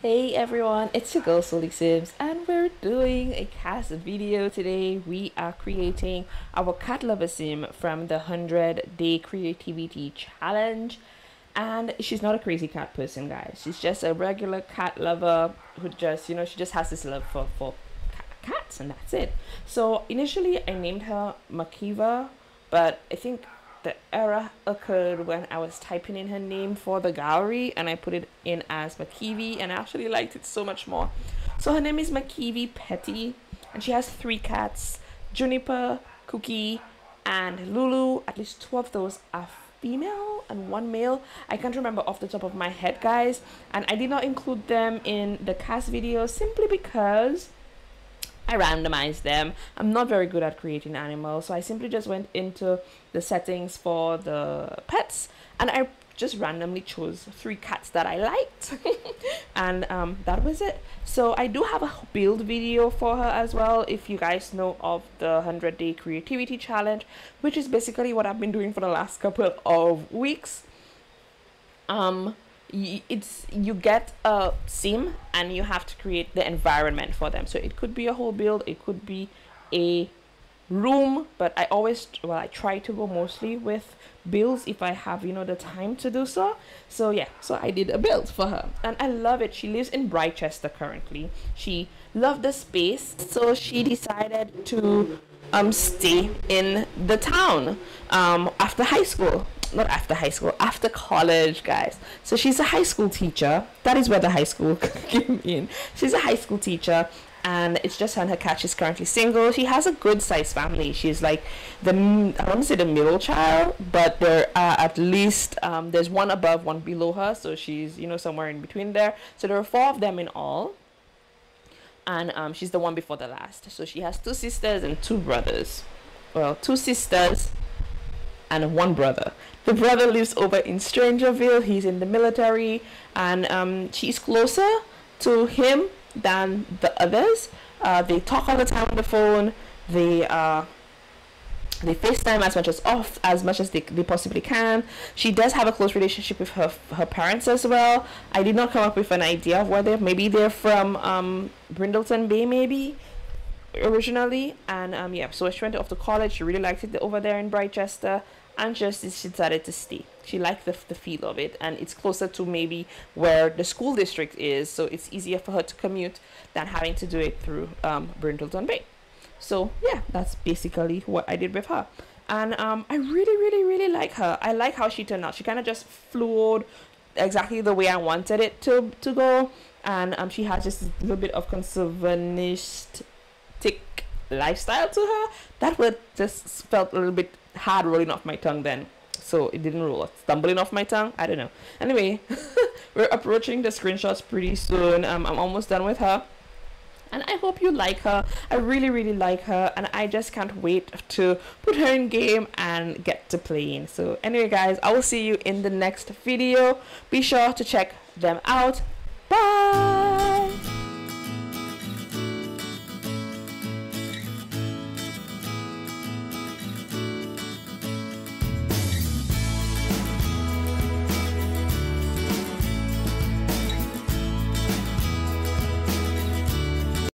Hey everyone, it's your girl Solie Sims and we're doing a cast video today. We are creating our cat lover sim from the 100-day creativity challenge, and she's not a crazy cat person, guys. She's just a regular cat lover who just, you know, she just has this love for cats, and that's it. So initially I named her Mcevea, but I think the error occurred when I was typing in her name for the gallery, and I put it in as Mcevea, and I actually liked it so much more. So her name is Mcevea Petty, and she has 3 cats: Juniper, Cookie, and Lulu. At least 2 of those are female and 1 male. I can't remember off the top of my head, guys, and I did not include them in the cast video simply because I randomized them. I'm not very good at creating animals, so I simply just went into the settings for the pets and I just randomly chose 3 cats that I liked and that was it. So I do have a build video for her as well, if you guys know of the 100-day creativity challenge, which is basically what I've been doing for the last couple of weeks. You get a sim and you have to create the environment for them. So it could be a whole build, it could be a room, but I always, well, I try to go mostly with builds if I have, you know, the time to do so. So yeah, so I did a build for her and I love it. She lives in Britechester currently. She loved the space, so she decided to stay in the town after high school. Not after high school, after college, guys. So she's a high school teacher. That is where the high school came in. She's a high school teacher, and it's just her and her cat. She's currently single. She has a good sized family. She's like the, I want to say the middle child, but there are at least there's 1 above, 1 below her, so she's, you know, somewhere in between there. So there are 4 of them in all, and she's the one before the last. So she has 2 sisters and 2 brothers. Well, 2 sisters and 1 brother. The brother lives over in Strangerville. He's in the military, and she's closer to him than the others. They talk all the time on the phone. They FaceTime as much as they possibly can. She does have a close relationship with her parents as well. I did not come up with an idea of where they're, maybe they're from Brindleton Bay, maybe, originally. And yeah, so she went off to college. She really liked it over there in Britechester, and just she decided to stay. She liked the feel of it, and it's closer to maybe where the school district is, so it's easier for her to commute than having to do it through Brindleton Bay. So yeah, that's basically what I did with her, and I really like her. I like how she turned out. She kind of just flowed exactly the way I wanted it to go, and she has just a little bit of conservationist lifestyle to her. That word just felt a little bit hard rolling off my tongue then, so it didn't roll, stumbling off my tongue, I don't know. Anyway, we're approaching the screenshots pretty soon. I'm almost done with her, and I hope you like her. I really like her, and I just can't wait to put her in game and get to playing. So anyway, guys, I will see you in the next video. Be sure to check them out. Bye.